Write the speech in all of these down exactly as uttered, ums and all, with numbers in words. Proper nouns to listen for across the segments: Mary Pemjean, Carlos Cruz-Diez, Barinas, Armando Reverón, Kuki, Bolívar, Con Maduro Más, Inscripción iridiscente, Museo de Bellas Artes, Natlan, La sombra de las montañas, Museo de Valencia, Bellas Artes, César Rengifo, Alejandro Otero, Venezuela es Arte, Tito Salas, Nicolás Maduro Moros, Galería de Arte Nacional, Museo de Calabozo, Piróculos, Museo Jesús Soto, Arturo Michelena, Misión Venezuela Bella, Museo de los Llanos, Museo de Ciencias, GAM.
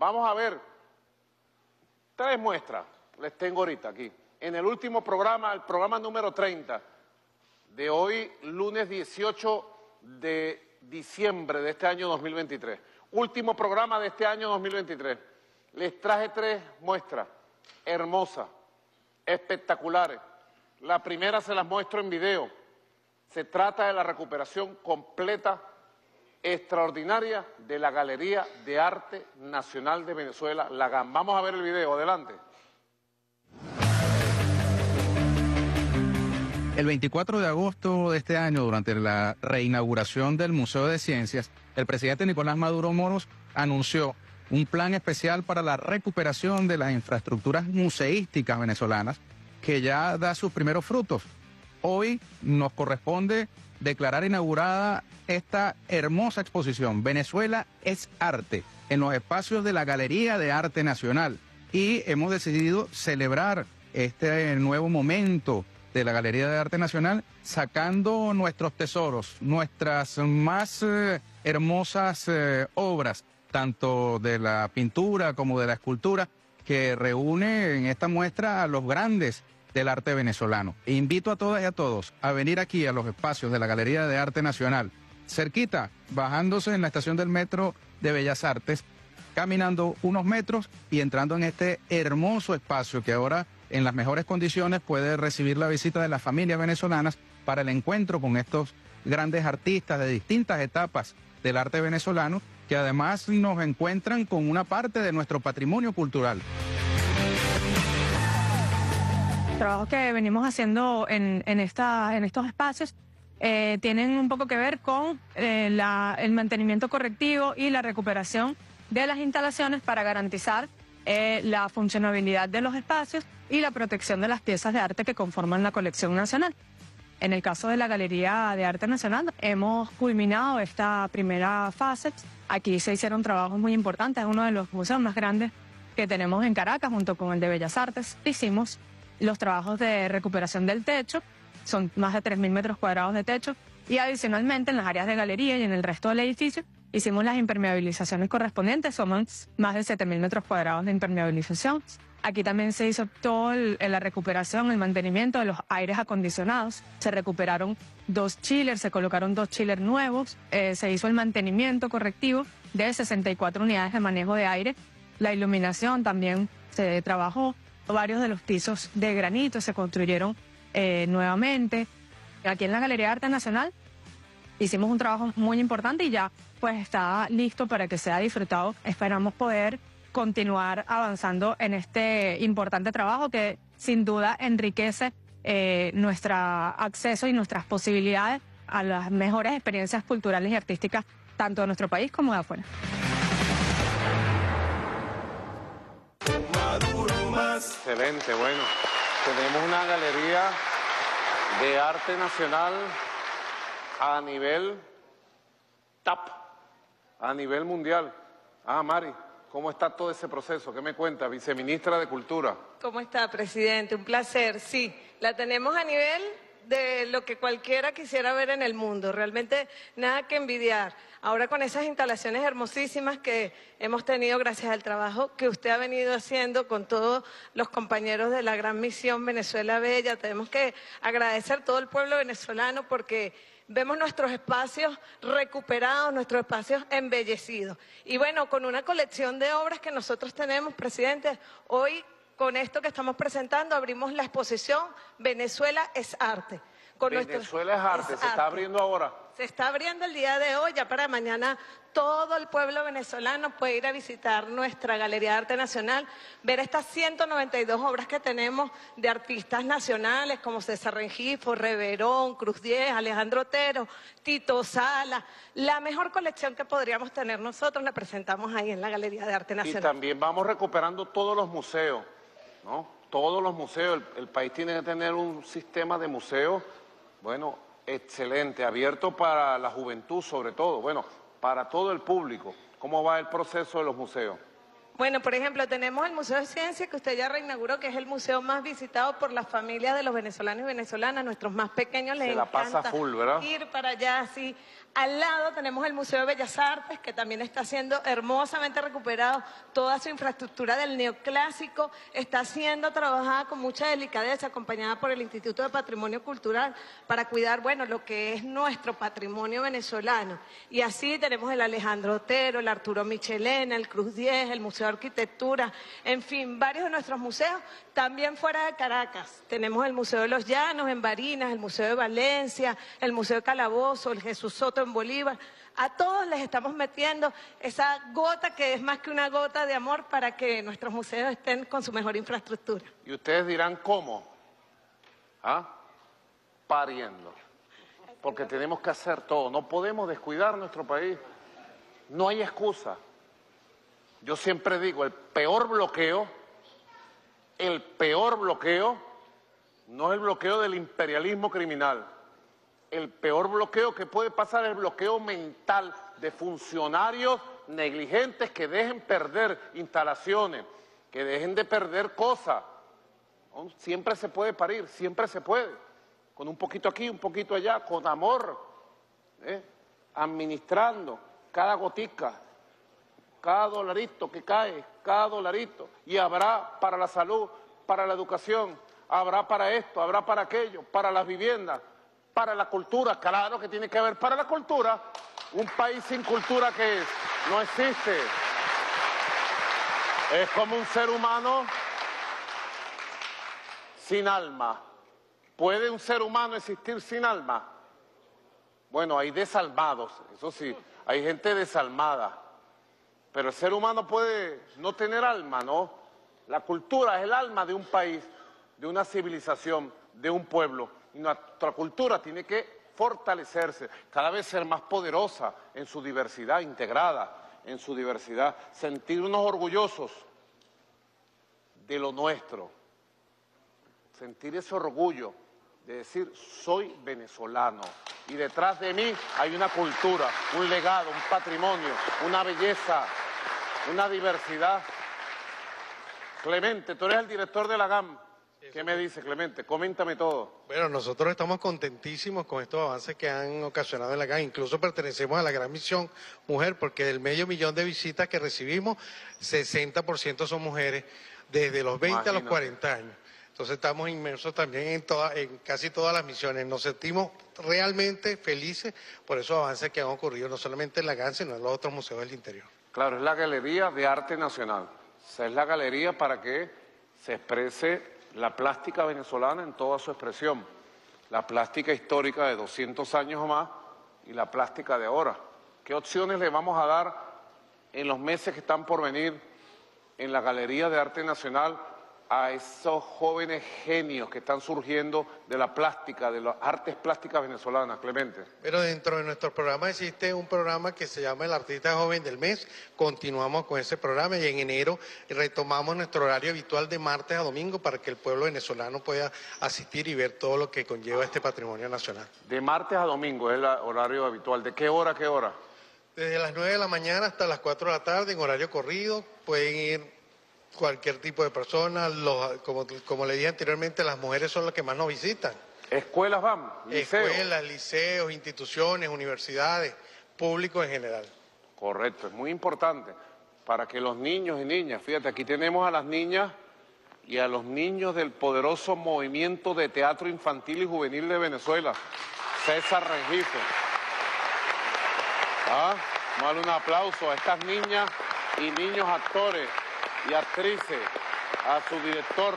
Vamos a ver tres muestras, les tengo ahorita aquí. En el último programa, el programa número treinta, de hoy, lunes dieciocho de diciembre de este año dos mil veintitrés. Último programa de este año dos mil veintitrés. Les traje tres muestras hermosas, espectaculares. La primera se las muestro en video. Se trata de la recuperación completa, extraordinaria, de la Galería de Arte Nacional de Venezuela, la GAN. Vamos a ver el video, adelante. El veinticuatro de agosto de este año, durante la reinauguración del Museo de Ciencias, el presidente Nicolás Maduro Moros anunció un plan especial para la recuperación de las infraestructuras museísticas venezolanas, que ya da sus primeros frutos. Hoy nos corresponde declarar inaugurada esta hermosa exposición, Venezuela es Arte, en los espacios de la Galería de Arte Nacional. Y hemos decidido celebrar este nuevo momento de la Galería de Arte Nacional sacando nuestros tesoros, nuestras más eh, hermosas eh, obras, tanto de la pintura como de la escultura, que reúne en esta muestra a los grandes del arte venezolano. Invito a todas y a todos a venir aquí a los espacios de la Galería de Arte Nacional, cerquita, bajándose en la estación del metro de Bellas Artes, caminando unos metros y entrando en este hermoso espacio que ahora en las mejores condiciones puede recibir la visita de las familias venezolanas para el encuentro con estos grandes artistas de distintas etapas del arte venezolano, que además nos encuentran con una parte de nuestro patrimonio cultural. Los trabajos que venimos haciendo en, en, esta, en estos espacios eh, tienen un poco que ver con eh, la, el mantenimiento correctivo y la recuperación de las instalaciones para garantizar eh, la funcionabilidad de los espacios y la protección de las piezas de arte que conforman la colección nacional. En el caso de la Galería de Arte Nacional, hemos culminado esta primera fase. Aquí se hicieron trabajos muy importantes, uno de los museos más grandes que tenemos en Caracas, junto con el de Bellas Artes. Hicimos los trabajos de recuperación del techo, son más de tres mil metros cuadrados de techo, y adicionalmente en las áreas de galería y en el resto del edificio, hicimos las impermeabilizaciones correspondientes, son más de siete mil metros cuadrados de impermeabilización. Aquí también se hizo toda la recuperación, el mantenimiento de los aires acondicionados. Se recuperaron dos chillers, se colocaron dos chillers nuevos. Eh, se hizo el mantenimiento correctivo de sesenta y cuatro unidades de manejo de aire. La iluminación también se trabajó. Varios de los pisos de granito se construyeron eh, nuevamente. Aquí en la Galería de Arte Nacional hicimos un trabajo muy importante y ya pues está listo para que sea disfrutado. Esperamos poder continuar avanzando en este importante trabajo que sin duda enriquece eh, nuestro acceso y nuestras posibilidades a las mejores experiencias culturales y artísticas tanto de nuestro país como de afuera. Maduro más. Excelente, bueno, tenemos una Galería de Arte Nacional a nivel T A P, a nivel mundial. Ah, Mari, ¿cómo está todo ese proceso? ¿Qué me cuenta, viceministra de Cultura? ¿Cómo está, presidente? Un placer, sí. La tenemos a nivel de lo que cualquiera quisiera ver en el mundo. Realmente nada que envidiar. Ahora con esas instalaciones hermosísimas que hemos tenido gracias al trabajo que usted ha venido haciendo con todos los compañeros de la gran Misión Venezuela Bella. Tenemos que agradecer a todo el pueblo venezolano porque vemos nuestros espacios recuperados, nuestros espacios embellecidos. Y bueno, con una colección de obras que nosotros tenemos, presidente, hoy con esto que estamos presentando abrimos la exposición Venezuela es Arte. Con Venezuela es Arte, se está abriendo ahora. Se está abriendo el día de hoy, ya para mañana todo el pueblo venezolano puede ir a visitar nuestra Galería de Arte Nacional, ver estas ciento noventa y dos obras que tenemos de artistas nacionales como César Rengifo, Reverón, Cruz-Diez, Alejandro Otero, Tito Salas. La mejor colección que podríamos tener nosotros la presentamos ahí en la Galería de Arte Nacional. Y también vamos recuperando todos los museos, ¿no? Todos los museos. El, el país tiene que tener un sistema de museos, bueno, excelente, abierto para la juventud sobre todo, bueno, para todo el público. ¿Cómo va el proceso de los museos? Bueno, por ejemplo, tenemos el Museo de Ciencias, que usted ya reinauguró, que es el museo más visitado por las familias de los venezolanos y venezolanas. Nuestros más pequeños les encanta full, ir para allá, así. Al lado tenemos el Museo de Bellas Artes, que también está siendo hermosamente recuperado. Toda su infraestructura del neoclásico está siendo trabajada con mucha delicadeza, acompañada por el Instituto de Patrimonio Cultural, para cuidar, bueno, lo que es nuestro patrimonio venezolano. Y así tenemos el Alejandro Otero, el Arturo Michelena, el Cruz-Diez, el Museo de Arquitectura, en fin, varios de nuestros museos, también fuera de Caracas. Tenemos el Museo de los Llanos en Barinas, el Museo de Valencia, el Museo de Calabozo, el Jesús Soto en Bolívar. A todos les estamos metiendo esa gota que es más que una gota de amor para que nuestros museos estén con su mejor infraestructura. Y ustedes dirán, ¿cómo? ¿Ah? Pariendo. Porque tenemos que hacer todo, no podemos descuidar nuestro país. No hay excusa. Yo siempre digo, el peor bloqueo, el peor bloqueo, no es el bloqueo del imperialismo criminal. El peor bloqueo que puede pasar es el bloqueo mental de funcionarios negligentes que dejen perder instalaciones, que dejen de perder cosas. Siempre se puede parir, siempre se puede. Con un poquito aquí, un poquito allá, con amor, ¿eh? Administrando cada gotica. Cada dolarito que cae, cada dolarito. Y habrá para la salud, para la educación, habrá para esto, habrá para aquello, para las viviendas, para la cultura. Claro que tiene que haber para la cultura. Un país sin cultura, que es, no existe. Es como un ser humano sin alma. ¿Puede un ser humano existir sin alma? Bueno, hay desalmados, eso sí, hay gente desalmada. Pero el ser humano puede no tener alma, ¿no? La cultura es el alma de un país, de una civilización, de un pueblo. Y nuestra cultura tiene que fortalecerse, cada vez ser más poderosa en su diversidad, integrada en su diversidad. Sentirnos orgullosos de lo nuestro. Sentir ese orgullo de decir, soy venezolano. Y detrás de mí hay una cultura, un legado, un patrimonio, una belleza, una diversidad. Clemente, tú eres el director de la G A M. ¿Qué me dice, Clemente? Coméntame todo. Bueno, nosotros estamos contentísimos con estos avances que han ocasionado en la G A M. Incluso pertenecemos a la gran misión mujer, porque del medio millón de visitas que recibimos, sesenta por ciento son mujeres, desde los veinte Imagínate. A los cuarenta años. Entonces estamos inmersos también en, toda, en casi todas las misiones. Nos sentimos realmente felices por esos avances que han ocurrido, no solamente en la G A M, sino en los otros museos del interior. Claro, es la Galería de Arte Nacional. O sea, es la galería para que se exprese la plástica venezolana en toda su expresión. La plástica histórica de doscientos años o más y la plástica de ahora. ¿Qué opciones le vamos a dar en los meses que están por venir en la Galería de Arte Nacional a esos jóvenes genios que están surgiendo de la plástica, de las artes plásticas venezolanas, Clemente? Pero dentro de nuestro programa existe un programa que se llama El Artista Joven del Mes. Continuamos con ese programa y en enero retomamos nuestro horario habitual de martes a domingo para que el pueblo venezolano pueda asistir y ver todo lo que conlleva este patrimonio nacional. De martes a domingo es el horario habitual. ¿De qué hora a qué hora? Desde las nueve de la mañana hasta las cuatro de la tarde en horario corrido. Pueden ir cualquier tipo de persona. Los, como, como le dije anteriormente, las mujeres son las que más nos visitan. ¿Escuelas van? ¿Liceos? Escuelas, liceos, instituciones, universidades, público en general. Correcto, es muy importante para que los niños y niñas, fíjate, aquí tenemos a las niñas y a los niños del poderoso Movimiento de Teatro Infantil y Juvenil de Venezuela, César Rengifo. ¿Ah? Dale un aplauso a estas niñas y niños actores y actrices, a su director.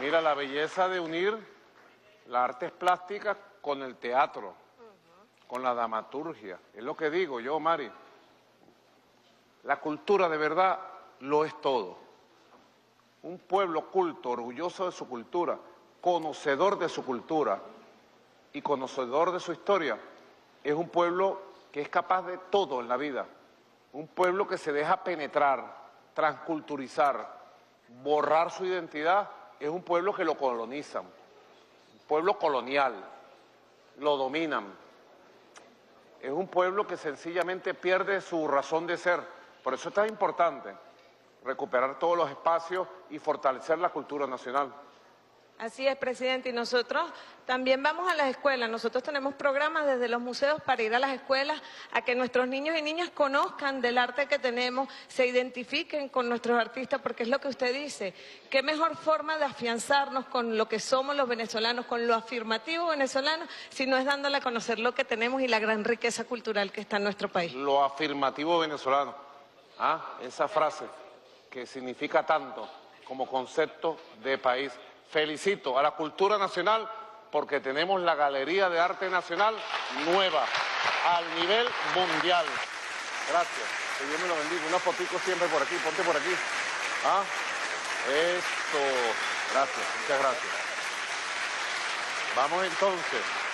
Mira la belleza de unir las artes plásticas con el teatro, uh-huh. con la dramaturgia. Es lo que digo yo, Mari. La cultura de verdad lo es todo. Un pueblo culto, orgulloso de su cultura, conocedor de su cultura y conocedor de su historia, es un pueblo que es capaz de todo en la vida. Un pueblo que se deja penetrar, transculturizar, borrar su identidad. Es un pueblo que lo colonizan, un pueblo colonial, lo dominan. Es un pueblo que sencillamente pierde su razón de ser. Por eso es tan importante recuperar todos los espacios y fortalecer la cultura nacional. Así es, presidente, y nosotros también vamos a las escuelas. Nosotros tenemos programas desde los museos para ir a las escuelas a que nuestros niños y niñas conozcan del arte que tenemos, se identifiquen con nuestros artistas, porque es lo que usted dice. ¿Qué mejor forma de afianzarnos con lo que somos los venezolanos, con lo afirmativo venezolano, si no es dándole a conocer lo que tenemos y la gran riqueza cultural que está en nuestro país? Lo afirmativo venezolano, ¿ah? Esa frase que significa tanto como concepto de país. Felicito a la cultura nacional porque tenemos la Galería de Arte Nacional nueva, al nivel mundial. Gracias, que Dios me lo bendiga. Unos fotitos siempre por aquí, ponte por aquí. ¿Ah? Esto, gracias, muchas gracias. Vamos entonces.